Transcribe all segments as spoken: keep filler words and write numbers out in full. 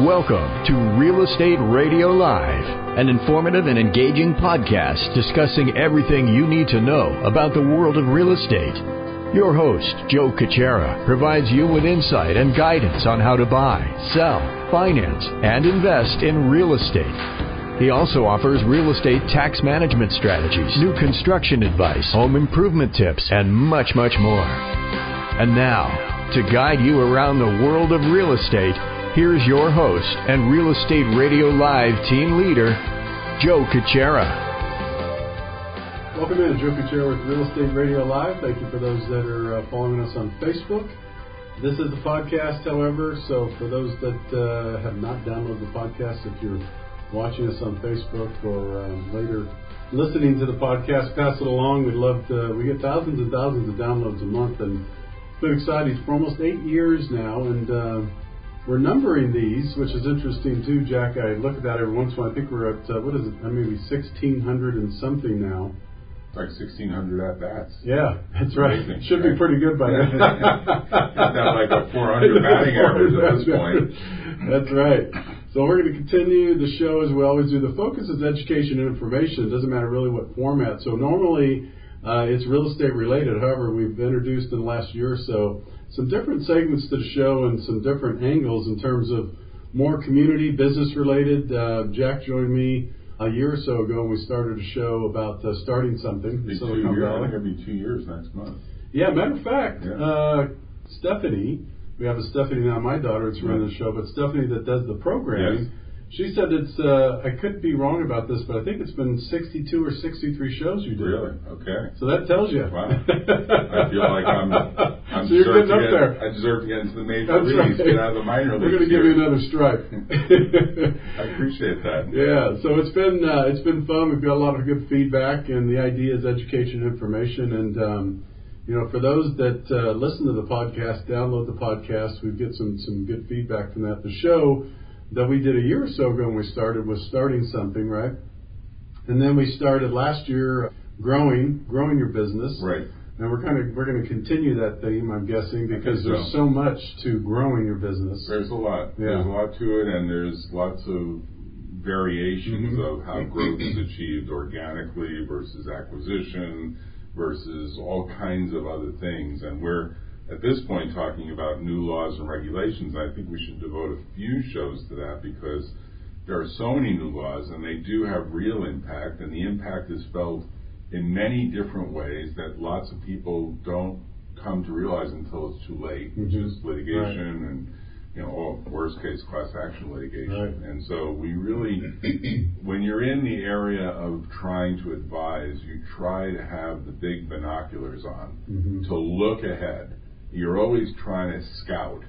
Welcome to Real Estate Radio Live, an informative and engaging podcast discussing everything you need to know about the world of real estate. Your host, Joe Cucchiara, provides you with insight and guidance on how to buy, sell, finance, and invest in real estate. He also offers real estate tax management strategies, new construction advice, home improvement tips, and much, much more. And now, to guide you around the world of real estate, here's your host and Real Estate Radio Live team leader, Joe Cucchiara. Welcome in, Joe Cucchiara with Real Estate Radio Live. Thank you for those that are uh, following us on Facebook. This is the podcast, however, so for those that uh, have not downloaded the podcast, if you're watching us on Facebook or um, later listening to the podcast, pass it along. We'd love to. We get thousands and thousands of downloads a month, and it's been exciting for almost eight years now. And uh, we're numbering these, which is interesting too, Jack. I look at that every once in a while. I think we're at uh, what is it? I mean, maybe sixteen hundred and something now. Like sixteen hundred at bats. Yeah, that's right. Amazing. Should be pretty good by now. It's not like a four hundred batting average at this point. That's right. So we're going to continue the show as we always do. The focus is education and information. It doesn't matter really what format. So normally uh, it's real estate related. However, we've introduced in the last year or so some different segments to the show and some different angles in terms of more community, business related. Uh, Jack joined me a year or so ago, and we started a show about uh, starting something. It's going to be two years next month. Yeah, matter of fact, yeah. uh, Stephanie... We have a Stephanie now, my daughter, that's running the show, but Stephanie that does the programming, yes. She said it's, uh, I could be wrong about this, but I think it's been sixty-two or sixty-three shows you did. Really? Okay. So that tells you. Wow. I feel like I'm, I'm so you're getting up get, there. I deserve to get into the major leagues, right. Get out of the minor leagues. We're going to give you another stripe. I appreciate that. Yeah, so it's been, uh, it's been fun. We've got a lot of good feedback, and the idea is education and information, and um, you know, for those that uh, listen to the podcast, download the podcast, we get some, some good feedback from that. The show that we did a year or so ago when we started was starting something, right? And then we started last year growing, growing your business. Right. And we're kind of we're going to continue that theme, I'm guessing, because there's so. so much to growing your business. There's a lot. Yeah. There's a lot to it, and there's lots of variations mm-hmm. of how growth is achieved organically versus acquisition, versus all kinds of other things. And we're, at this point, talking about new laws and regulations. I think we should devote a few shows to that because there are so many new laws, and they do have real impact, and the impact is felt in many different ways that lots of people don't come to realize until it's too late, mm-hmm. which is litigation right. and, you know, all worst case class action litigation. Right. And so we really, when you're in the area of trying to advise, you try to have the big binoculars on mm-hmm. to look ahead. You're always trying to scout.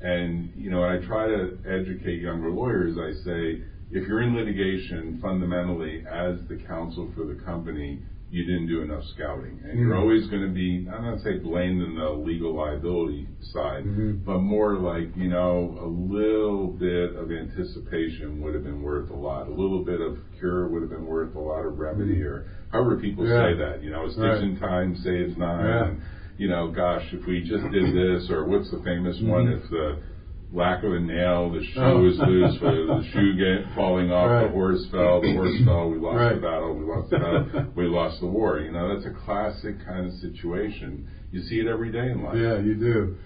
And, you know, I try to educate younger lawyers. I say, if you're in litigation, fundamentally, as the counsel for the company, you didn't do enough scouting. And mm-hmm. you're always going to be, I'm not going to say blamed in the legal liability side, mm-hmm. but more like, you know, a little bit of anticipation would have been worth a lot. A little bit of cure would have been worth a lot of remedy, mm-hmm. or however people yeah. say that. You know, a stitch right. in time saves nine. Yeah. And, you know, gosh, if we just did this, or what's the famous mm-hmm. one? If the lack of a nail, the shoe oh. is loose, the shoe get falling off, right. the horse fell, the horse fell, we lost right. the battle, we lost the battle, we lost the war. You know, that's a classic kind of situation. You see it every day in life. Yeah, you do.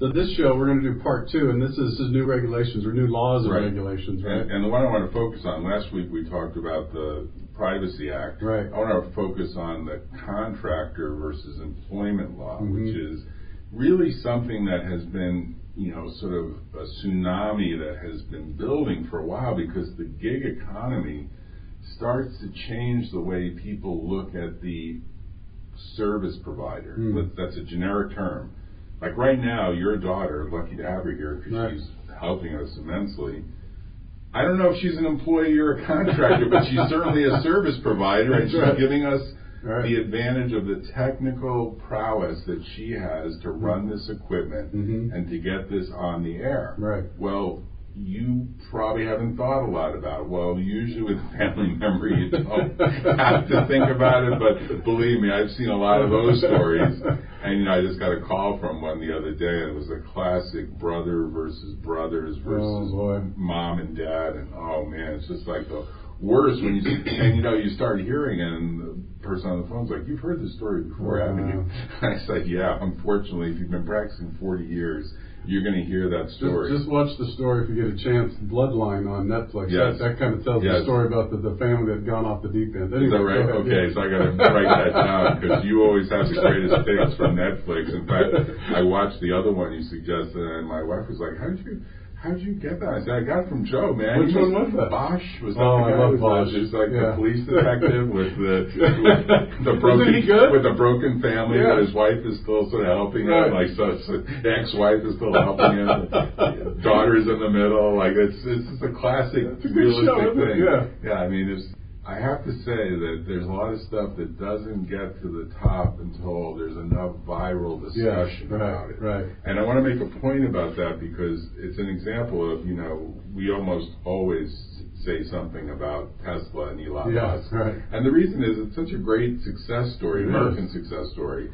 So this show, we're going to do part two, and this is, this is new regulations, or new laws right. and regulations, right? And, and the one I want to focus on, last week we talked about the Privacy Act. Right. I want to focus on the contractor versus employment law, mm-hmm. which is really something that has been, you know, sort of a tsunami that has been building for a while, because the gig economy starts to change the way people look at the service provider. Mm. That's a generic term. Like right now, your daughter, lucky to have her here because right. she's helping us immensely. I don't know if she's an employee or a contractor, but she's certainly a service provider, and she's right. giving us right. the advantage of the technical prowess that she has to run this equipment mm-hmm. and to get this on the air. Right. Well, you probably haven't thought a lot about it. Well, usually with a family member, you don't have to think about it, but believe me, I've seen a lot of those stories. And, you know, I just got a call from one the other day, and it was a classic brother versus brothers versus oh, mom and dad. And, oh, man, it's just like the worst when you see, and, you know, you start hearing it, and the person on the phone's like, you've heard this story before, wow. haven't you? And I said, yeah, unfortunately, if you've been practicing forty years, you're going to hear that story. Just, just watch the story if you get a chance. Bloodline on Netflix. Yes. That, that kind of tells yes. the story about the, the family that had gone off the deep end. Anyway, is that right? Ahead, okay, yeah. So I got to write that down because you always have the greatest things from Netflix. In fact, I watched the other one you suggested, and my wife was like, "How did you, how did you get that?" I said, "I got it from Joe, man." Which he one was, was that? Bosch was that oh, the guy I love Bosch. It was like yeah. the police detective with the with the broken Isn't he good? with the broken family, yeah. but his wife is still sort of helping right. him. Like so, so ex-wife is still helping him. Daughter's in the middle. Like it's it's just a classic it's a realistic show, thing. Yeah. yeah, I mean, it's, I have to say that there's a lot of stuff that doesn't get to the top until there's enough viral discussion yeah, right, about it. Right. And I want to make a point about that because it's an example of, you know, we almost always say something about Tesla and Elon Musk. Yeah, right. And the reason is it's such a great success story, American success story,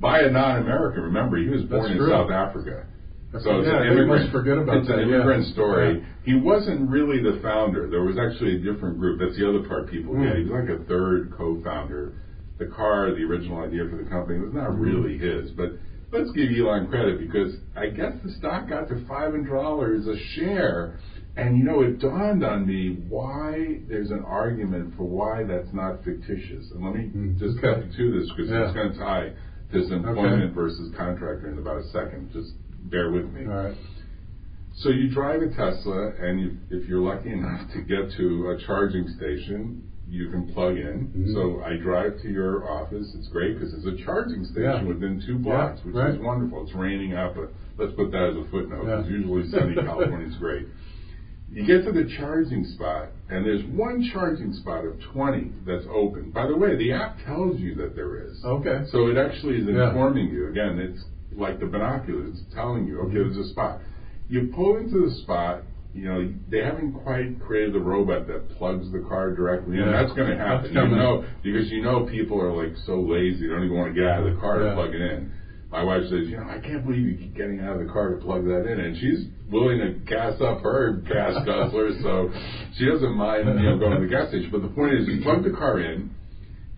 by a non-American. Remember, he was born That's in true. South Africa. So yeah, it's an immigrant, forget about it's that, an immigrant yeah. story. Yeah. He wasn't really the founder. There was actually a different group. That's the other part people get. Mm. He was like a third co-founder. The car, the original idea for the company, was not really his. But let's give Elon credit because I guess the stock got to five hundred dollars a share. And, you know, it dawned on me why there's an argument for why that's not fictitious. And let me mm. just okay. cut to this because yeah. it's going to tie this employment okay. versus contractor in about a second. Just bear with me. All right. So you drive a Tesla, and you, if you're lucky enough to get to a charging station, you can plug in. Mm-hmm. So I drive to your office. It's great because there's a charging station yeah. within two blocks, yeah, which right. is wonderful. It's raining out, but let's put that as a footnote because yeah. usually sunny California is great. You get to the charging spot, and there's one charging spot of twenty that's open. By the way, the app tells you that there is. Okay. So it actually is informing yeah. you. Again, it's like the binoculars telling you, okay, there's a spot. You pull into the spot, you know, they haven't quite created the robot that plugs the car directly in. Yeah. That's going to happen, you know, because you know people are like so lazy, they don't even want to get out of the car yeah. to plug it in. My wife says, you know, I can't believe you keep getting out of the car to plug that in. And she's willing to gas up her gas guzzler, so she doesn't mind, you know, going to the gas station. But the point is, you plug the car in,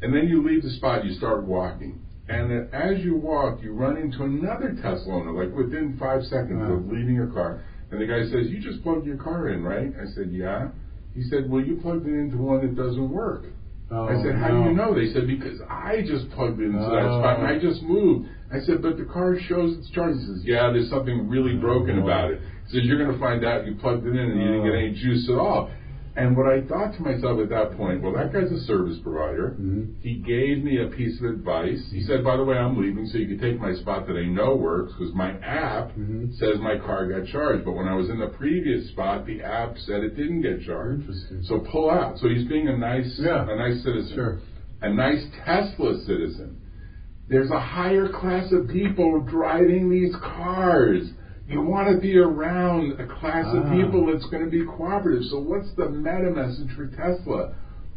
and then you leave the spot, you start walking. And then as you walk, you run into another Tesla owner, like within five seconds wow. of leaving your car. And the guy says, you just plugged your car in, right? I said, yeah. He said, well, you plugged it into one that doesn't work. Oh, I said, how no. do you know? They said, because I just plugged it into oh. that spot and I just moved. I said, but the car shows it's charging. He says, yeah, there's something really broken oh, about it. He says, you're going to find out you plugged it in and oh. you didn't get any juice at all. And what I thought to myself at that point, well, that guy's a service provider. Mm-hmm. He gave me a piece of advice. He said, by the way, I'm leaving, so you can take my spot that I know works because my app mm-hmm. says my car got charged. But when I was in the previous spot, the app said it didn't get charged. Interesting. So pull out. So he's being a nice, yeah. a nice citizen, sure. a nice Tesla citizen. There's a higher class of people driving these cars. You want to be around a class ah. of people that's going to be cooperative. So what's the meta message for Tesla?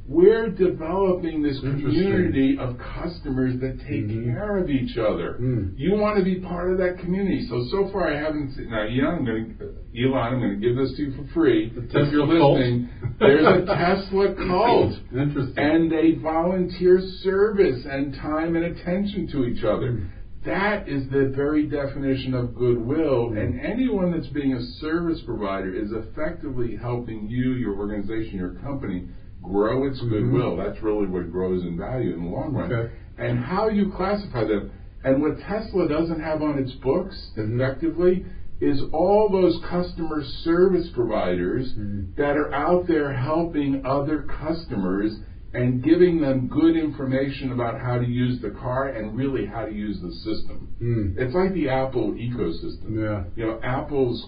We're developing this community of customers that take mm-hmm. care of each other. Mm. You want to be part of that community. So, so far I haven't seen, now, you know, I'm going to, Elon, I'm going to give this to you for free. The Tesla if you're listening, cult. There's a Tesla cult. Interesting. And they volunteer service and time and attention to each other. Mm. That is the very definition of goodwill, and anyone that's being a service provider is effectively helping you, your organization, your company, grow its goodwill. Mm-hmm. That's really what grows in value in the long run. Okay. And how you classify them, and what Tesla doesn't have on its books, mm-hmm. effectively, is all those customer service providers mm-hmm. that are out there helping other customers and giving them good information about how to use the car and really how to use the system. Mm. It's like the Apple ecosystem. Yeah. You know, Apple's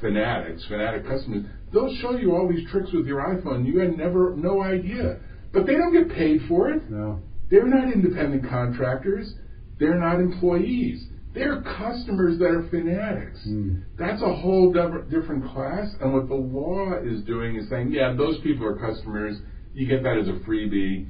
fanatics, fanatic customers, they'll show you all these tricks with your iPhone. You had never, no idea. But they don't get paid for it. No. They're not independent contractors. They're not employees. They're customers that are fanatics. Mm. That's a whole different class. And what the law is doing is saying, yeah, those people are customers. You get that as a freebie.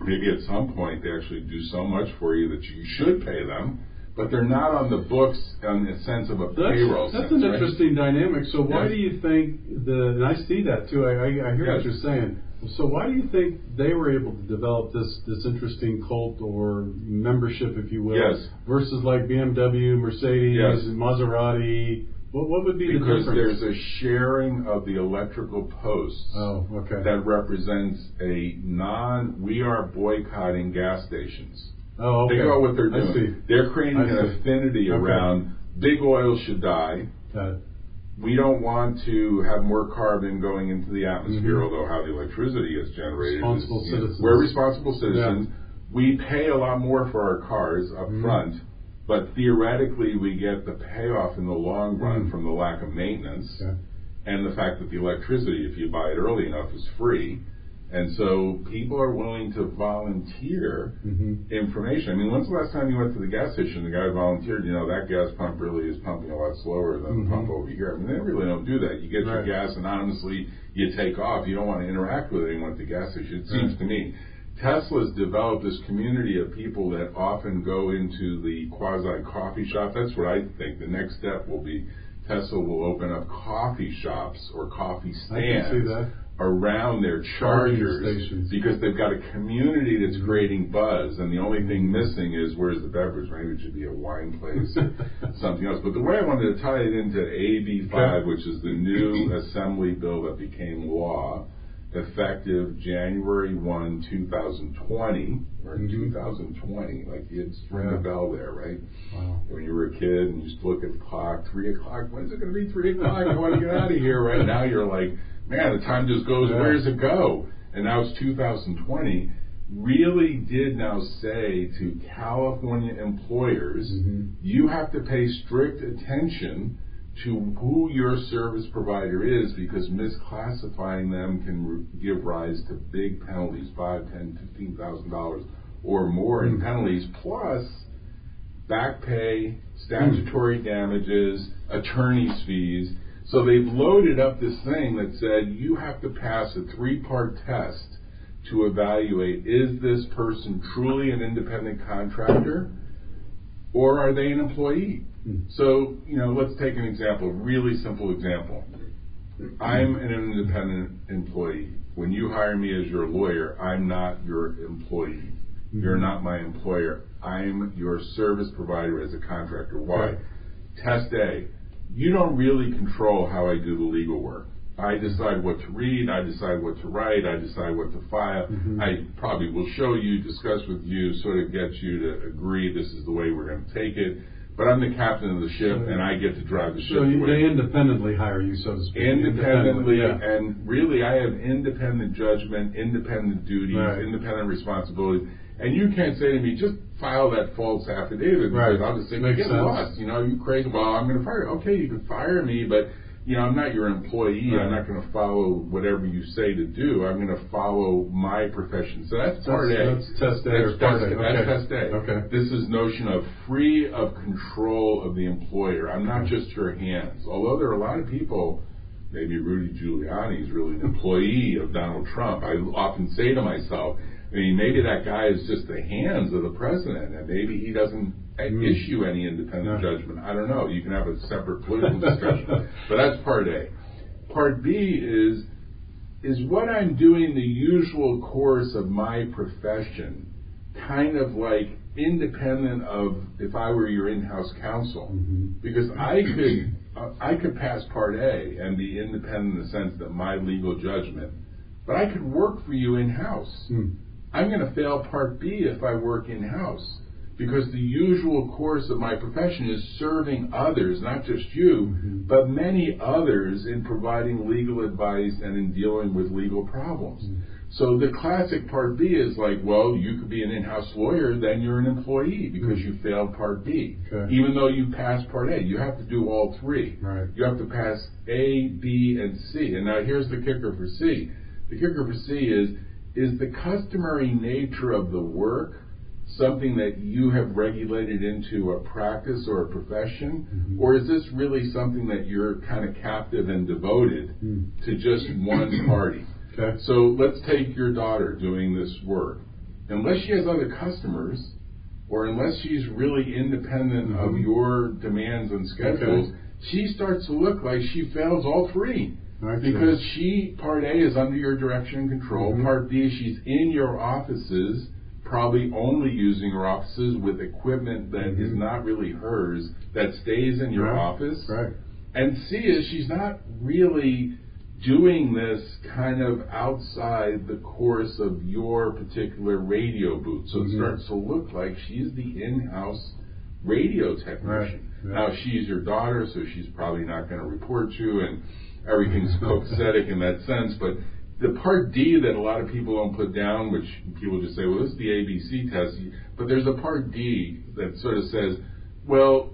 Maybe at some point they actually do so much for you that you should pay them. But they're not on the books in the sense of a that's, payroll That's sense, an right? interesting dynamic. So why yeah. do you think the, and I see that too, I, I, I hear yeah. what you're saying. So why do you think they were able to develop this, this interesting cult or membership, if you will, yes. versus like B M W, Mercedes, yes. Maserati? What, what would be because the difference? Because there's a sharing of the electrical posts oh, okay. that represents a non, we are boycotting gas stations. Oh, okay. Think about what they're doing. They're creating an affinity okay. around big oil should die. Got it. We don't want to have more carbon going into the atmosphere, mm-hmm. although how the electricity is generated. Responsible is, citizens. Know, we're responsible citizens. Yeah. We pay a lot more for our cars up mm-hmm. front, but theoretically we get the payoff in the long run mm-hmm. from the lack of maintenance yeah. and the fact that the electricity, if you buy it early enough, is free. And so people are willing to volunteer mm-hmm. information. I mean, when's the last time you went to the gas station and the guy volunteered, you know, that gas pump really is pumping a lot slower than mm-hmm. the pump over here? I mean, they really don't do that. You get right. your gas anonymously, you take off. You don't want to interact with anyone at the gas station, it seems right. to me. Tesla's developed this community of people that often go into the quasi-coffee shop. That's what I think the next step will be. Tesla will open up coffee shops or coffee stands. I can see that. Around their chargers because they've got a community that's creating buzz, and the only thing missing is where's the beverage? Maybe it should be a wine place or something else. But the way I wanted to tie it into A B five, which is the new assembly bill that became law, effective January first, two thousand twenty, or mm-hmm. two thousand twenty, like it's ring yeah. the bell there, right? Wow. When you were a kid and you just look at the clock, three o'clock, when's it going to be three o'clock? I want to get out of here right now. You're like, man, the time just goes, yeah. where does it go? And now it's two thousand twenty. Really did now say to California employers, mm-hmm. you have to pay strict attention to who your service provider is, because misclassifying them can r- give rise to big penalties, five thousand dollars, ten thousand dollars, fifteen thousand dollars or more mm-hmm. in penalties, plus back pay, statutory mm-hmm. damages, attorney's fees. So they've loaded up this thing that said you have to pass a three-part test to evaluate, is this person truly an independent contractor or are they an employee? So, you know, let's take an example, a really simple example. I'm an independent employee. When you hire me as your lawyer, I'm not your employee. You're not my employer. I'm your service provider as a contractor. Why? Test A. You don't really control how I do the legal work. I decide what to read, I decide what to write, I decide what to file. Mm-hmm. I probably will show you, discuss with you, sort of get you to agree this is the way we're going to take it. But I'm the captain of the ship, and I get to drive the ship. So you, they independently hire you, so to speak. Independently, independently yeah. and really I have independent judgment, independent duties, right. independent responsibilities. And you can't say to me, just file that false affidavit. Right. I'll just say, get lost. You know, you crazy. Well, I'm going to fire you. Okay, you can fire me, but, you know, I'm not your employee. Right. I'm not going to follow whatever you say to do. I'm going to follow my profession. So that's, that's part A. That's test A. That's, that's, a. Okay. that's test A. Okay. This is notion of free of control of the employer. I'm not just your hands. Although there are a lot of people, maybe Rudy Giuliani is really an employee of Donald Trump. I often say to myself, I mean, maybe that guy is just the hands of the president, and maybe he doesn't mm. issue any independent no. judgment. I don't know. You can have a separate political discussion. But that's part A. Part B is, is what I'm doing the usual course of my profession, kind of like independent of if I were your in-house counsel? Mm-hmm. Because I could, uh, I could pass part A and be independent in the sense that my legal judgment, but I could work for you in-house. Mm. I'm going to fail part B if I work in-house, because the usual course of my profession is serving others, not just you, mm-hmm. but many others in providing legal advice and in dealing with legal problems. Mm-hmm. So the classic part B is like, well, you could be an in-house lawyer, then you're an employee because mm-hmm. you failed part B. Okay. Even though you passed part A, you have to do all three. Right. You have to pass A, B, and C. And now here's the kicker for C. The kicker for C is, is the customary nature of the work something that you have regulated into a practice or a profession? Mm-hmm. Or is this really something that you're kind of captive and devoted mm. to just one party? Okay. So let's take your daughter doing this work. Unless she has other customers, or unless she's really independent mm-hmm. of your demands and schedules, okay. she starts to look like she fails all three. Right. Because she, part A, is under your direction and control. Mm-hmm. Part B, she's in your offices, probably only using her offices with equipment that mm-hmm. is not really hers, that stays in your right. office. Right. And C is she's not really doing this kind of outside the course of your particular radio booth. So mm-hmm. it starts to look like she's the in-house radio technician. Right. Yeah. Now, she's your daughter, so she's probably not going to report you, and everything's copacetic in that sense, but the part D that a lot of people don't put down, which people just say, well, this is the A B C test, but there's a part D that sort of says, well,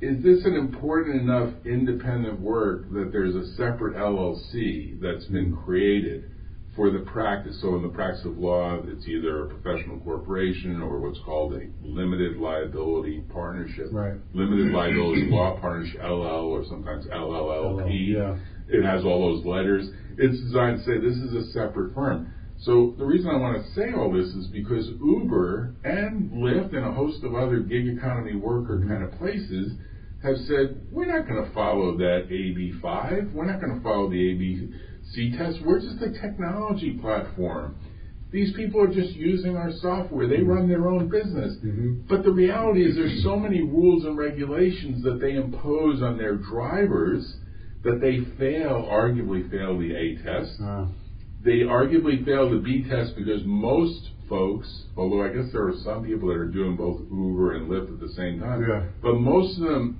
is this an important enough independent work that there's a separate L L C that's been created for the practice? So in the practice of law, it's either a professional corporation or what's called a limited liability partnership, right. limited liability law partnership, L L, or sometimes L L L P. L L, yeah. It has all those letters. It's designed to say this is a separate firm. So the reason I want to say all this is because Uber and Lyft and a host of other gig economy worker kind of places have said, we're not going to follow that A B five. We're not going to follow the A B C test. We're just a technology platform. These people are just using our software. They run their own business. Mm-hmm. But the reality is there's so many rules and regulations that they impose on their drivers that they fail, arguably fail the A test. Uh. They arguably fail the B test because most folks, although I guess there are some people that are doing both Uber and Lyft at the same time, yeah. but most of them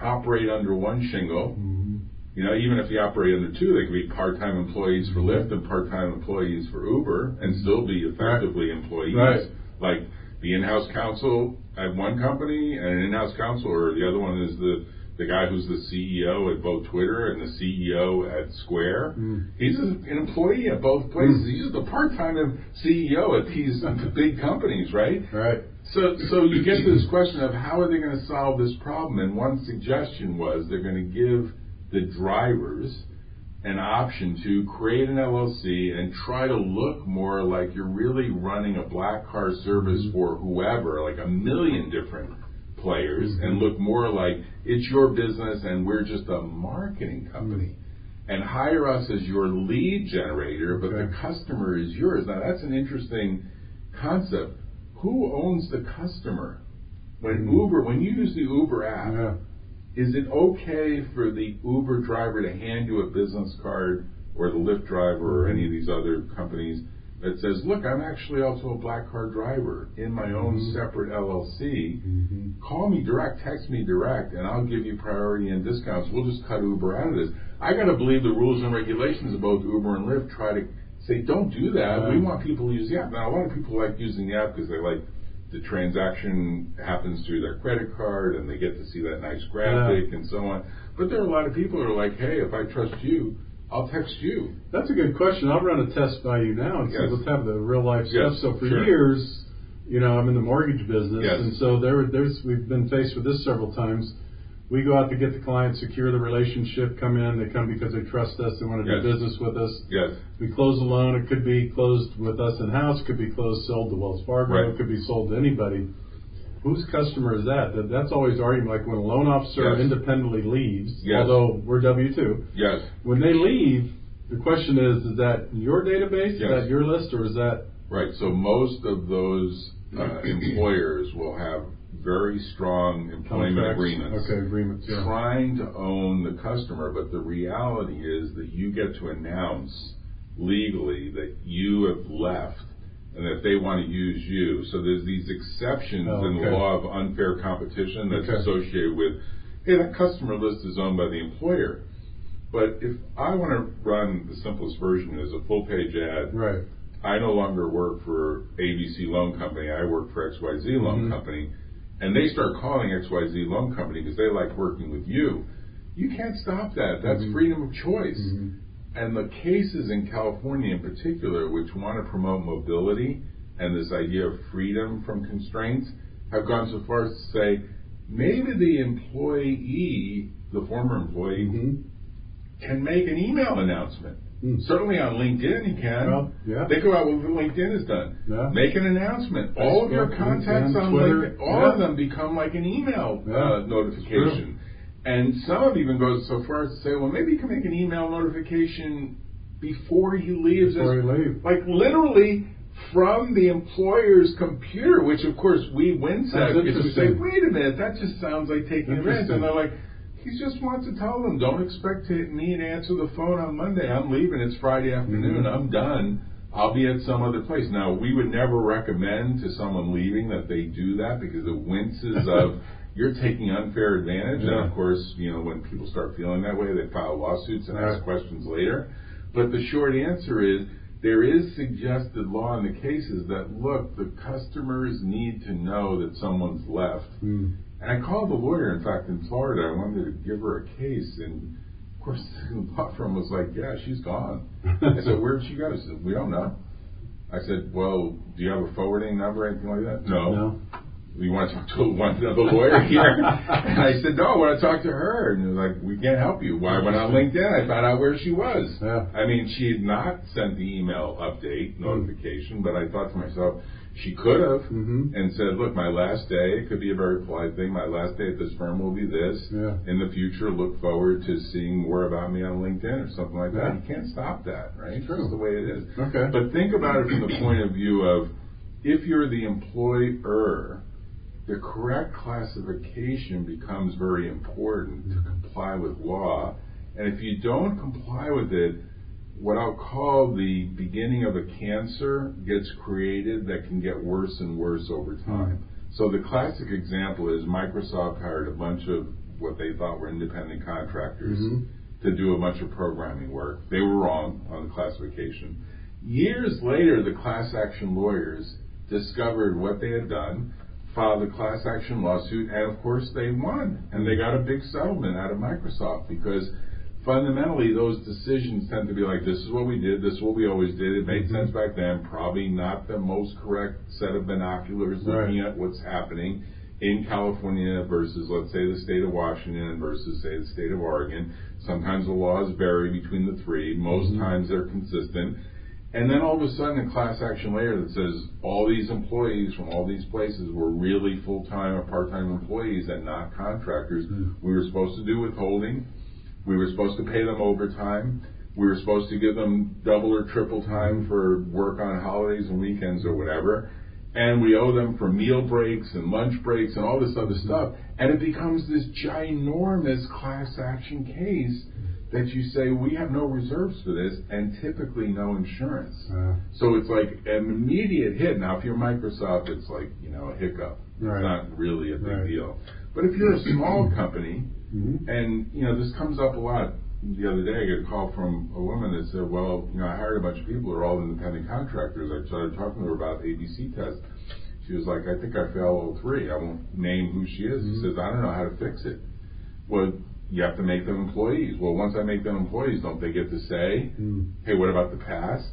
operate under one shingle. Mm-hmm. You know, even if they operate under two, they could be part-time employees for Lyft and part-time employees for Uber and still be effectively employees. Right. Like the in-house counsel at one company and an in-house counsel, or the other one is the the guy who's the C E O at both Twitter and the C E O at Square. Mm. He's an employee at both places. Mm. He's just a part-time C E O at these big companies, right? Right. So so you get to this question of how are they going to solve this problem? And one suggestion was they're going to give the drivers an option to create an L L C and try to look more like you're really running a black car service mm. for whoever, like a million different players, mm-hmm. and look more like it's your business and we're just a marketing company. Mm-hmm. And hire us as your lead generator, but okay. the customer is yours. Now, that's an interesting concept. Who owns the customer? When mm-hmm. Uber, when you use the Uber app, yeah. is it okay for the Uber driver to hand you a business card, or the Lyft driver, or any of these other companies that says, look, I'm actually also a black car driver in my own mm-hmm. separate L L C. Mm-hmm. Call me direct, text me direct, and I'll give you priority and discounts. We'll just cut Uber out of this. I got to believe the rules and regulations of both Uber and Lyft try to say, don't do that. Right. We want people to use the app. Now, a lot of people like using the app because they like the transaction happens through their credit card and they get to see that nice graphic yeah. and so on. But there are a lot of people that are like, hey, if I trust you, I'll text you. That's a good question. I'll run a test by you now and yes. say, let's have the real life yes. stuff. So for sure. years, you know, I'm in the mortgage business, yes. and so there, there's we've been faced with this several times. We go out to get the client, secure the relationship, come in. They come because they trust us. They want to yes. do business with us. Yes. We close a loan. It could be closed with us in-house. Could be closed, sold to Wells Fargo. Right. It could be sold to anybody. Whose customer is that? that that's always arguing, like when a loan officer yes. independently leaves, yes. although we're W two, yes. when they leave, the question is, is that your database, yes. is that your list, or is that... Right, so most of those uh, employers will have very strong employment Contracts. agreements, okay, agreements yeah. trying to own the customer, but the reality is that you get to announce legally that you have left and that they want to use you. So there's these exceptions oh, okay. in the law of unfair competition that's okay. associated with, hey, that customer list is owned by the employer. But if I want to run the simplest version as a full-page ad, right. I no longer work for A B C Loan Company, I work for X Y Z Loan mm-hmm. Company, and they start calling X Y Z Loan Company because they like working with you, you can't stop that. That's mm-hmm. freedom of choice. Mm-hmm. And the cases in California in particular, which want to promote mobility, and this idea of freedom from constraints have gone so far as to say maybe the employee, the former employee, mm-hmm. can make an email announcement. Mm. Certainly on LinkedIn he can. Well, yeah. Think about what LinkedIn has done. Yeah. Make an announcement. Facebook, all of your contacts LinkedIn, on Twitter, LinkedIn, all yeah. of them become like an email yeah. uh, notification. And some of it even goes so far as to say, well, maybe you can make an email notification before he leaves. Before he leaves. Like literally from the employer's computer, which of course we wince at because we say, wait a minute, that just sounds like taking a risk. And they're like, he just wants to tell them, don't expect me to answer the phone on Monday. I'm leaving. It's Friday afternoon. Mm-hmm. I'm done. I'll be at some other place. Now, we would never recommend to someone leaving that they do that because it winces of you're taking unfair advantage. Yeah. And, of course, you know, when people start feeling that way, they file lawsuits and ask questions later. But the short answer is there is suggested law in the cases that, look, the customers need to know that someone's left. Mm. And I called the lawyer, in fact, in Florida. I wanted to give her a case. And, of course, the law firm was like, yeah, she's gone. I said, where'd she go? She said, we don't know. I said, well, do you have a forwarding number or anything like that? No. No. You want to talk to one another lawyer here? And I said, no, I want to talk to her. And they're like, we can't help you. Why? I went on LinkedIn. I found out where she was. Yeah. I mean, she had not sent the email update notification, but I thought to myself, she could have mm-hmm. and said, look, my last day, it could be a very polite thing, my last day at this firm will be this. Yeah. In the future, look forward to seeing more about me on LinkedIn or something like that. Yeah. You can't stop that, right? It's true. That's the way it is. Okay. But think about it from the point of view of if you're the employer, the correct classification becomes very important to comply with law. And if you don't comply with it, what I'll call the beginning of a cancer gets created that can get worse and worse over time. So the classic example is Microsoft hired a bunch of what they thought were independent contractors mm-hmm. to do a bunch of programming work. They were wrong on the classification. Years later, the class action lawyers discovered what they had done, filed a class action lawsuit, and of course they won. And they got a big settlement out of Microsoft because fundamentally, those decisions tend to be like, this is what we did, this is what we always did, it made sense back then, probably not the most correct set of binoculars right. looking at what's happening in California versus, let's say, the state of Washington versus, say, the state of Oregon. Sometimes the laws vary between the three, most mm-hmm. times they're consistent. And then all of a sudden, a class action layer that says all these employees from all these places were really full-time or part-time employees and not contractors. Mm-hmm. We were supposed to do withholding. We were supposed to pay them overtime. We were supposed to give them double or triple time for work on holidays and weekends or whatever. And we owe them for meal breaks and lunch breaks and all this other stuff. And it becomes this ginormous class action case that you say, we have no reserves for this and typically no insurance. Uh, so it's like an immediate hit. Now, if you're Microsoft, it's like, you know, a hiccup. Right. It's not really a big right. deal. But if you're a small company, mm-hmm. and, you know, this comes up a lot. The other day I got a call from a woman that said, well, you know, I hired a bunch of people who are all independent contractors. I started talking to her about A B C tests. She was like, I think I failed all three. I won't name who she is. Mm-hmm. She says, I don't know how to fix it. Well, you have to make them employees. Well, once I make them employees, don't they get to say, mm-hmm. hey, what about the past?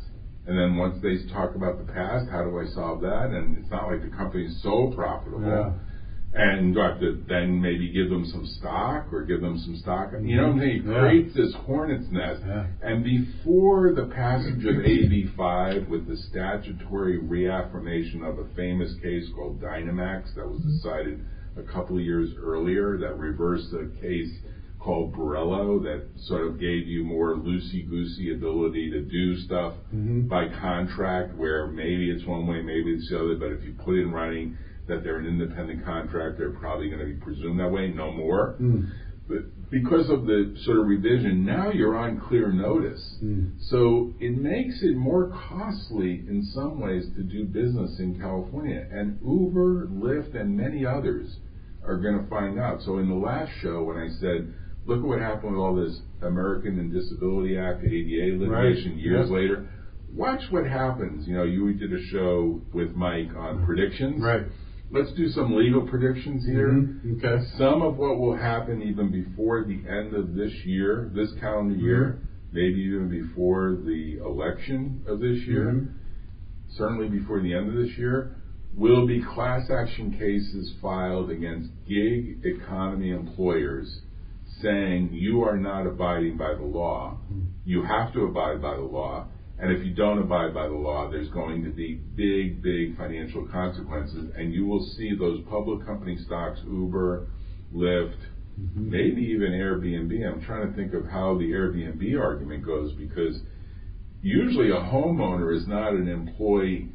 And then once they talk about the past, how do I solve that? And it's not like the company's so profitable. Yeah. And do I have to then maybe give them some stock or give them some stock? You know, they create yeah. this hornet's nest. Yeah. And before the passage of A B five with the statutory reaffirmation of a famous case called Dynamax that was decided a couple of years earlier that reversed a case called Borrello that sort of gave you more loosey-goosey ability to do stuff mm-hmm. by contract where maybe it's one way, maybe it's the other, but if you put in writing that they're an independent contractor, they're probably going to be presumed that way, no more. Mm. But because of the sort of revision, now you're on clear notice. Mm. So it makes it more costly in some ways to do business in California. And Uber, Lyft, and many others are going to find out. So in the last show when I said, look at what happened with all this American and Disability Act, A D A litigation right. years yep. later, watch what happens. You know, you did a show with Mike on predictions. Right. Let's do some legal predictions here. Mm-hmm. Okay. Some of what will happen even before the end of this year, this calendar mm-hmm. year, maybe even before the election of this year, mm-hmm. certainly before the end of this year, will be class action cases filed against gig economy employers saying you are not abiding by the law. You have to abide by the law. And if you don't abide by the law, there's going to be big, big financial consequences. And you will see those public company stocks, Uber, Lyft, mm-hmm. maybe even Airbnb. I'm trying to think of how the Airbnb argument goes, because usually a homeowner is not an employee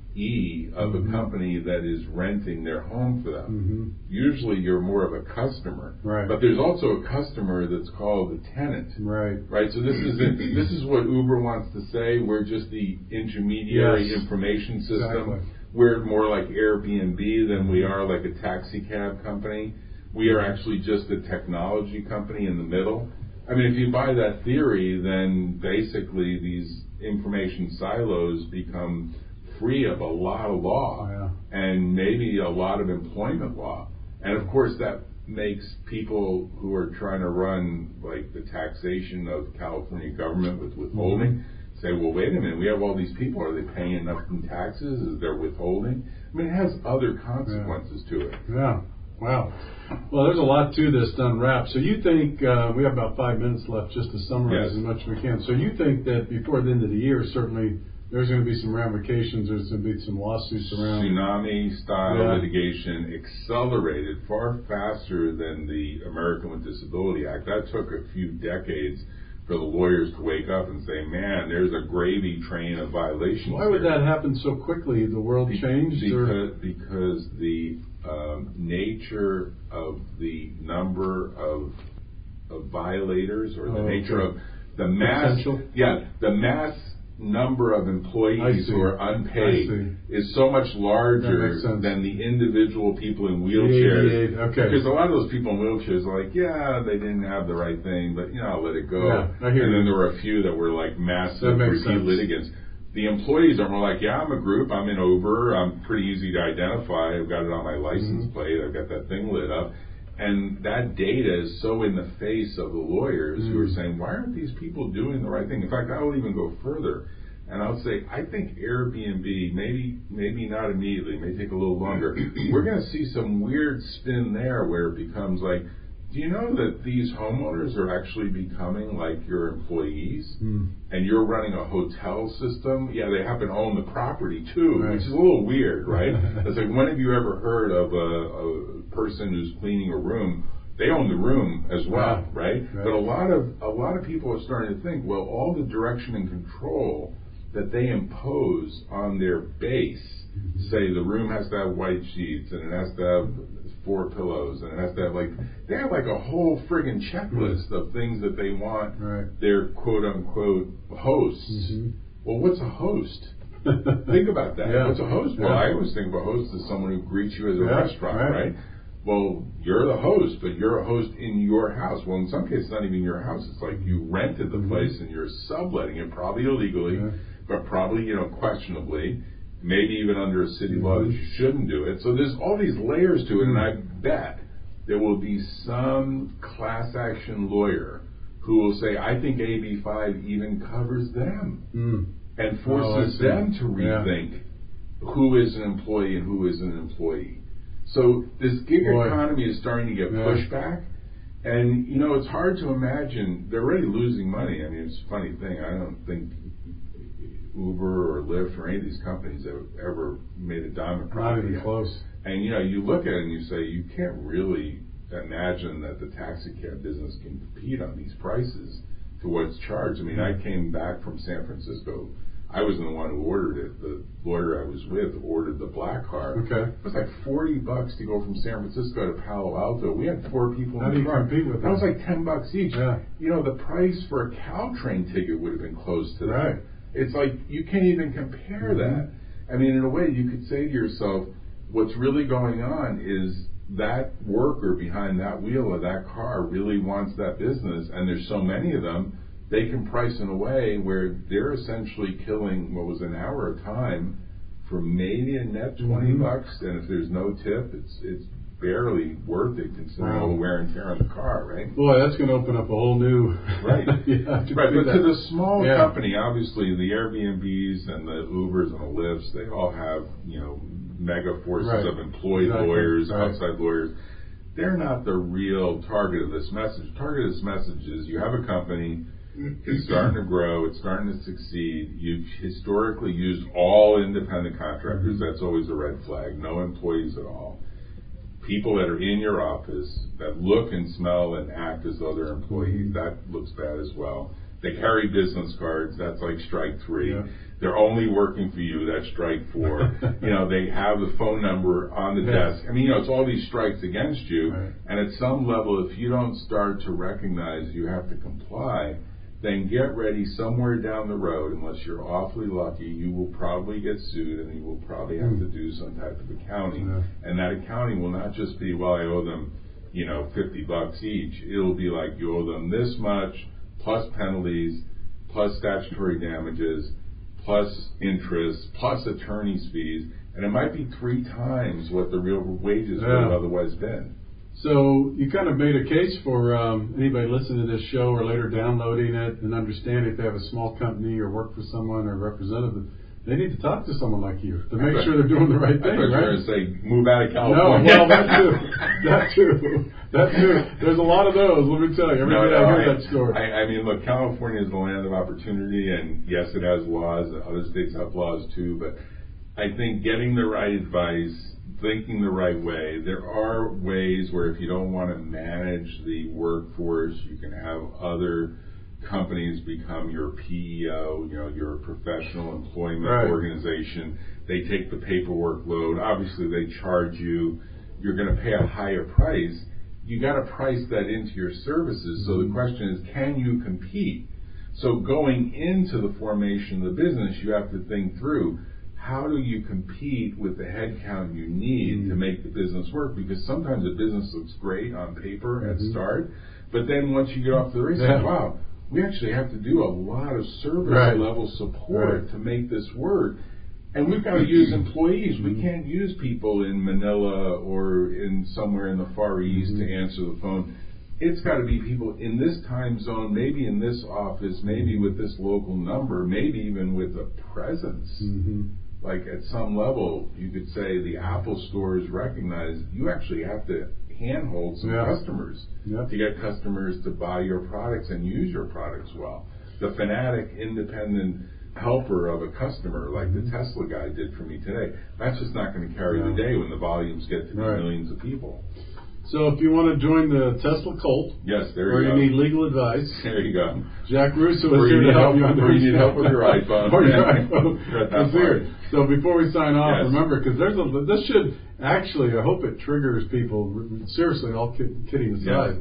of a company that is renting their home for them. Mm-hmm. Usually you're more of a customer. Right. But there's also a customer that's called a tenant. Right. Right. So this is a, this is what Uber wants to say. We're just the intermediary yes. information system. Exactly. We're more like Airbnb than we are like a taxi cab company. We are actually just a technology company in the middle. I mean, if you buy that theory, then basically these information silos become free of a lot of law oh, yeah. and maybe a lot of employment law. And, of course, that makes people who are trying to run, like, the taxation of California government with withholding mm-hmm. say, well, wait a minute, we have all these people. Are they paying enough in taxes? Is there withholding? I mean, it has other consequences yeah. to it. Yeah. Wow. Well, there's a lot to this to unwrap. So you think, uh, we have about five minutes left just to summarize yes. as much as we can. So you think that before the end of the year, certainly there's going to be some ramifications, there's going to be some lawsuits around. Tsunami-style yeah. litigation accelerated far faster than the American with Disability Act. That took a few decades for the lawyers to wake up and say, man, there's a gravy train of violations. Why would there. that happen so quickly? The world Be- changed? Because, or? because the... Um, nature of the number of, of violators, or the oh, nature okay. of the mass, Potential. yeah, the mass number of employees who are unpaid is so much larger than the individual people in wheelchairs. Yeah, yeah, yeah. Okay. Because a lot of those people in wheelchairs are like, yeah, they didn't have the right thing, but you know, I'll let it go. Yeah, and you. then there were a few that were like massive repeat sense. litigants. The employees are more like, yeah, I'm a group, I'm in Uber, I'm pretty easy to identify, I've got it on my license mm-hmm. plate, I've got that thing lit up. And that data is so in the face of the lawyers mm-hmm. who are saying, why aren't these people doing the right thing? In fact, I'll even go further, and I'll say, I think Airbnb, maybe maybe not immediately, may take a little longer, we're going to see some weird spin there where it becomes like, do you know that these homeowners are actually becoming like your employees mm. and you're running a hotel system? Yeah, they happen to own the property too, right. which is a little weird, right? It's like, when have you ever heard of a, a person who's cleaning a room? They own the room as well, yeah. right? right? But a lot of a lot of people are starting to think, well, all the direction and control that they impose on their base, say the room has to have white sheets and it has to have four pillows, and it has to have, like, they have, like, a whole friggin' checklist of things that they want right. their quote-unquote hosts. Mm-hmm. Well, what's a host? Think about that. Yeah. What's a host? Yeah. Well, I always think of a host as someone who greets you at a yeah. restaurant, right. right? Well, you're the host, but you're a host in your house. Well, in some cases, not even your house. It's like you rented the mm-hmm. place and you're subletting it, probably illegally, yeah. but probably, you know, questionably. Maybe even under a city law that you shouldn't do it. So there's all these layers to it, and I bet there will be some class action lawyer who will say, I think A B five even covers them mm. and forces oh, them to rethink yeah. who is an employee and who isn't an employee. So this gig Boy. economy is starting to get yeah. pushback. And, you know, it's hard to imagine. They're already losing money. I mean, it's a funny thing. I don't think Uber or Lyft or any of these companies that have ever made a dime of profit. Not even close. And, you know, you look at it and you say, you can't really imagine that the taxi cab business can compete on these prices to what's charged. I mean, I came back from San Francisco. I wasn't the one who ordered it. The lawyer I was with ordered the black car. Okay. It was like forty bucks to go from San Francisco to Palo Alto. We had four people in the car. That was like ten bucks each. Yeah. You know, the price for a Caltrain ticket would have been close to that. Right. It's like you can't even compare mm-hmm. that. I mean, in a way, you could say to yourself, what's really going on is that worker behind that wheel of that car really wants that business, and there's so many of them, they can price in a way where they're essentially killing what was an hour of time for maybe a net twenty mm-hmm. bucks, and if there's no tip, it's it's barely worth it considering all the wear and tear on the car, right? Boy, that's going to open up a whole new... Right. yeah, to right, but that. to the small yeah. company, obviously, the Airbnbs and the Ubers and the Lyfts, they all have, you know, mega forces right. of employed exactly. lawyers, right. outside lawyers. They're not the real target of this message. Target of this message is you have a company... It's starting to grow. It's starting to succeed. You've historically used all independent contractors. That's always a red flag. No employees at all. People that are in your office that look and smell and act as though they're employees, that looks bad as well. They carry business cards. That's like strike three. Yeah. They're only working for you. That's strike four. you know, they have the phone number on the yeah. desk. I mean, you know, it's all these strikes against you. Right. And at some level, if you don't start to recognize you have to comply, then get ready somewhere down the road, unless you're awfully lucky, you will probably get sued and you will probably have to do some type of accounting. Yeah. And that accounting will not just be, well, I owe them, you know, fifty bucks each. It'll be like you owe them this much, plus penalties, plus statutory damages, plus interest, plus attorney's fees. And it might be three times what the real wages yeah. would have otherwise been. So you kind of made a case for um, anybody listening to this show or later downloading it and understanding if they have a small company or work for someone or representative, they need to talk to someone like you to make sure they're doing the right thing, right? I was going to say, move out of California. No, well, that too. That too. That too. There's a lot of those, let me tell you. Every no, day no, I hear I, that story. I, I mean, look, California is the land of opportunity, and yes, it has laws, and other states have laws too, but I think getting the right advice, thinking the right way. There are ways where if you don't want to manage the workforce, you can have other companies become your P E O, you know, your professional employment right. organization. They take the paperwork load. Obviously, they charge you. You're going to pay a higher price. You got to price that into your services. So the question is, can you compete? So going into the formation of the business, you have to think through, how do you compete with the headcount you need mm-hmm. to make the business work? Because sometimes a business looks great on paper mm-hmm. at start, but then once you get off the race, yeah. wow, we actually have to do a lot of service right. level support right. to make this work. And we've got to use employees. Mm-hmm. We can't use people in Manila or in somewhere in the Far East mm-hmm. to answer the phone. It's got to be people in this time zone, maybe in this office, maybe with this local number, maybe even with a presence. Mm-hmm. Like at some level, you could say the Apple stores recognize you actually have to handhold some yeah. customers yeah. to get customers to buy your products and use your products well. The fanatic independent helper of a customer, like the Tesla guy did for me today, that's just not going to carry yeah. the day when the volumes get to right. millions of people. So if you want to join the Tesla cult, yes, there you or you go. need legal advice, there you go. Jack Russo is here to help you. Or you need help with your iPhone. Or your iPhone. Here. So before we sign off, yes. remember, because there's a, this should actually, I hope it triggers people. Seriously, all kidding aside, yes.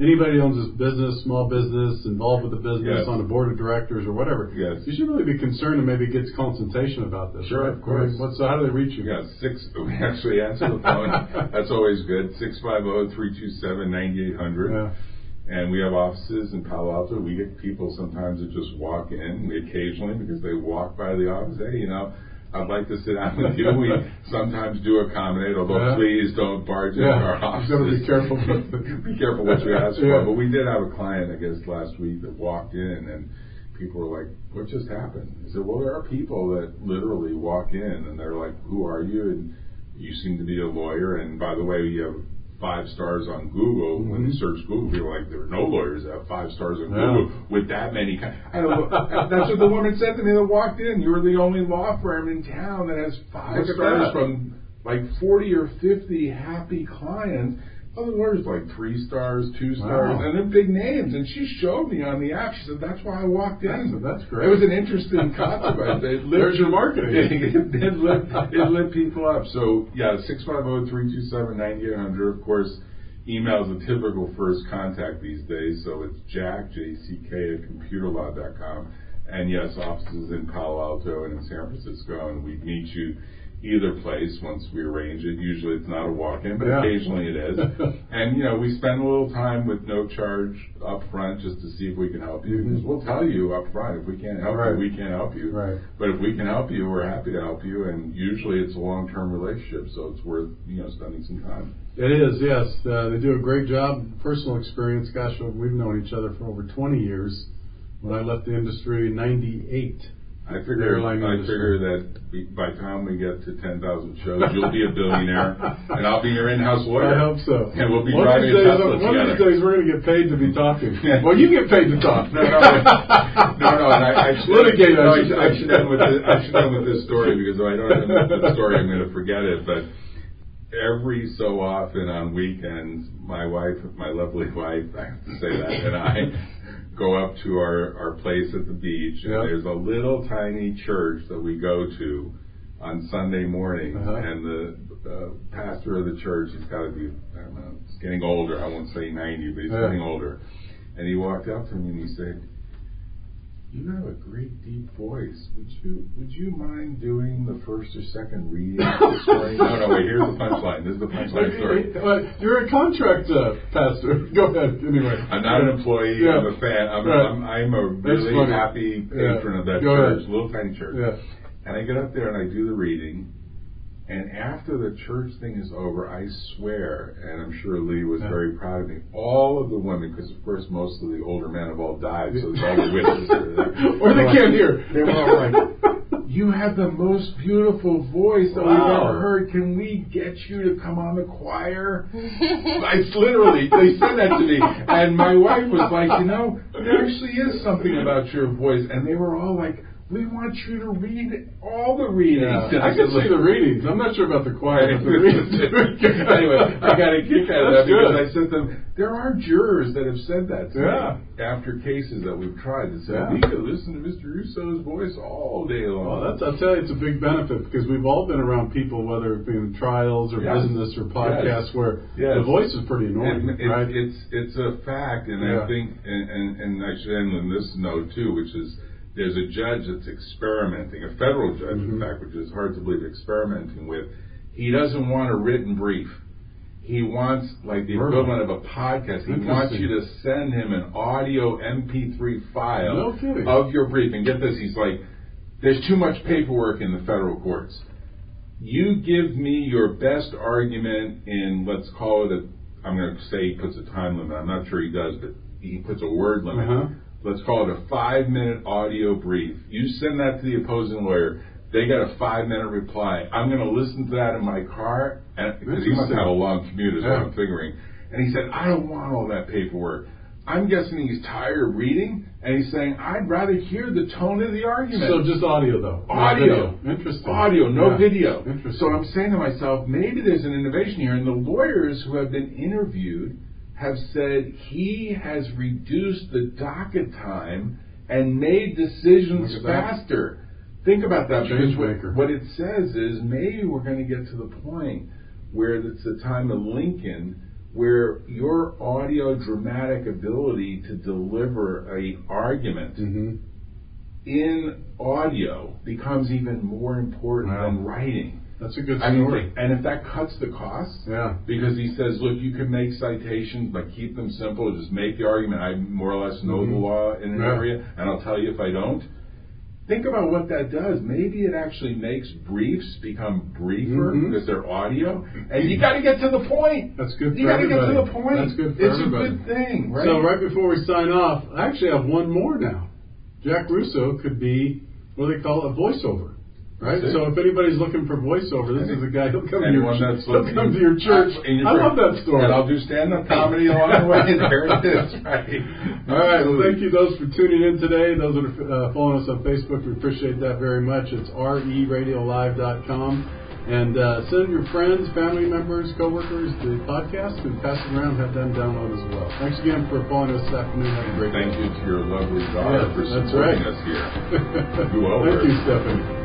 anybody who owns this business, small business, involved with the business, yes. on the board of directors or whatever, yes. you should really be concerned and maybe get consultation about this. Sure, right? of course. What, so how do they reach you? Yeah, six. We actually answer the phone. That's always good. six five zero, three two seven, nine eight zero zero. Yeah. And we have offices in Palo Alto. We get people sometimes that just walk in, we occasionally, because they walk by the office. Hey, you know, I'd like to sit down with you. We sometimes do accommodate, although yeah. please don't barge yeah. into our offices. You've got to be careful. Be careful what you ask yeah. for. But we did have a client, I guess, last week that walked in, and people were like, what just happened? I said, well, there are people that literally walk in, and they're like, who are you? And you seem to be a lawyer. And by the way, you have five stars on Google. Mm-hmm. When they search Google, people are like, there are no lawyers that have five stars on Google yeah. with that many. I don't know, that's what the woman said to me that walked in. You were the only law firm in town that has five Look stars from like forty or fifty happy clients. Other lawyers like three stars, two stars, wow. and they're big names. And she showed me on the app. She said, that's why I walked in. That's, that's great. It was an interesting concept. There's your marketing. it, it, lit, it lit people up. So, yeah, six five zero, three two seven, nine eight zero zero. Of course, email is a typical first contact these days. So it's Jack, J C K, at ComputerLaw dot com. And, yes, offices in Palo Alto and in San Francisco. And we'd meet you either place once we arrange it. Usually it's not a walk-in, but yeah. occasionally it is. And, you know, we spend a little time with no charge up front just to see if we can help you. Because mm-hmm. we'll tell you up front, if we can't help right. you, we can't help you. Right. But if we can help you, we're happy to help you. And usually it's a long-term relationship, so it's worth, you know, spending some time. It is, yes. Uh, they do a great job. Personal experience, gosh, we've known each other for over twenty years. When I left the industry in ninety-eight. I figure, I figure that by the time we get to ten thousand shows, you'll be a billionaire, and I'll be your in-house lawyer. I hope so. And we'll be driving a Tesla together. One of these days, we're going to get paid to be talking. Well, you get paid to talk. No, no, no, no. And I, I should, Litigate, no, I, should, I, should end with this, I should end with this story, because if I don't end with this story, I'm going to forget it. But every so often on weekends, my wife, my lovely wife, I have to say that, and I... go up to our, our place at the beach, yep. and there's a little tiny church that we go to on Sunday morning, uh-huh. and the uh, pastor of the church, he's got to be, I don't know, he's getting older, I won't say ninety, but he's yeah. getting older, and he walked up to me and he said, "You have a great deep voice. Would you would you mind doing the first or second reading of the story?" No, no, wait, here's the punchline. This is the punchline story. You're a contract uh, pastor. Go ahead. Anyway. I'm not an employee. Yeah. I'm a fan. I'm, right. I'm, I'm a really happy patron yeah. of that Go church, ahead. Little tiny church. Yeah. And I get up there and I do the reading. And after the church thing is over, I swear, and I'm sure Lee was yeah. very proud of me, all of the women, because of course most of the older men have all died, so there's all the witnesses there. Or they can't hear. They were all like, "You have the most beautiful voice that wow. we've ever heard. Can we get you to come on the choir?" I literally, they said that to me. And my wife was like, "You know, there actually is something about your voice." And they were all like, "We want you to read all the readings." Yeah, I, I can see the readings. I'm not sure about the choir. But the readings. Anyway, I got a kick out of that good. Because I said to them, there are jurors that have said that to yeah. me after cases that we've tried that said, yeah. "We could listen to Mister Russo's voice all day long." Well, that's, I'll tell you, it's a big benefit because we've all been around people, whether it be in trials or yes. business or podcasts, yes. where yes. the voice is pretty annoying. It, right? it, it's, it's a fact, and yeah. I think, and, and, and I should end on this note too, which is, there's a judge that's experimenting, a federal judge, mm-hmm. in fact, which is hard to believe, experimenting with. He doesn't want a written brief. He wants, like, the equivalent of a podcast. He wants you to send him an audio M P three file no kidding. Of your brief. And get this, he's like, there's too much paperwork in the federal courts. You give me your best argument in, let's call it a, I'm going to say he puts a time limit. I'm not sure he does, but he puts a word limit. Uh-huh. Let's call it a five-minute audio brief. You send that to the opposing lawyer. They got a five-minute reply. I'm going to listen to that in my car, because he must have a long commute, is yeah. what I'm figuring. And he said, "I don't want all that paperwork." I'm guessing he's tired of reading, and he's saying, "I'd rather hear the tone of the argument." So just audio, though. Audio. Interesting. Audio, no yeah. video. Interesting. So I'm saying to myself, maybe there's an innovation here, and the lawyers who have been interviewed have said he has reduced the docket time and made decisions faster. That. Think about that. Because what, what it says is maybe we're going to get to the point where it's the time of Lincoln where your audio dramatic ability to deliver an argument mm-hmm. in audio becomes even more important wow. than writing. That's a good story. I mean, and if that cuts the cost, yeah. because he says, look, you can make citations, but keep them simple. Just make the argument. I more or less know mm-hmm. the law in an yeah. area, and I'll tell you if I don't. Think about what that does. Maybe it actually makes briefs become briefer mm-hmm. because they're audio, and you got to get to the point. That's good. You got to get to the point. That's good. For it's everybody. A good thing, right? So right before we sign off, I actually have one more now. Jack Russo could be what do they call a voiceover. Right, so if anybody's looking for voiceover, this is the guy. He'll come, to your, that's he'll come to your church. Your I love that story. And I'll do stand-up comedy along the way. There it is. Right. All right. Well, thank you those for tuning in today. Those that are uh, following us on Facebook, we appreciate that very much. It's R E Radio Live dot com. And uh, send your friends, family members, coworkers to the podcast and pass it around. Have them download as well. Thanks again for following us this afternoon. Have a great Thank day. You to your lovely daughter yes, for supporting right. us here. Thank you, Stephanie.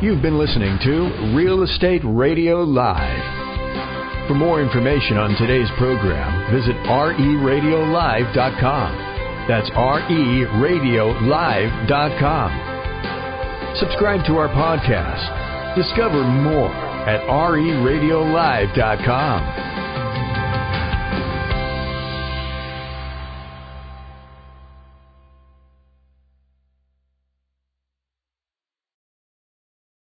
You've been listening to Real Estate Radio Live. For more information on today's program, visit R E Radio Live dot com. That's R E Radio Live dot com. Subscribe to our podcast. Discover more at R E Radio Live dot com.